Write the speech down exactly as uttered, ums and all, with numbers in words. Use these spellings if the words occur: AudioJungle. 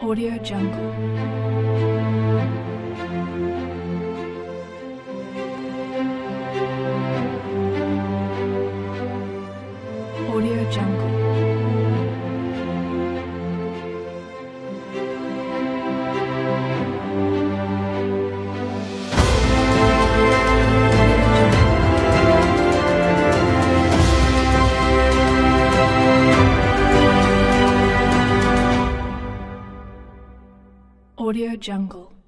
AudioJungle. AudioJungle. AudioJungle.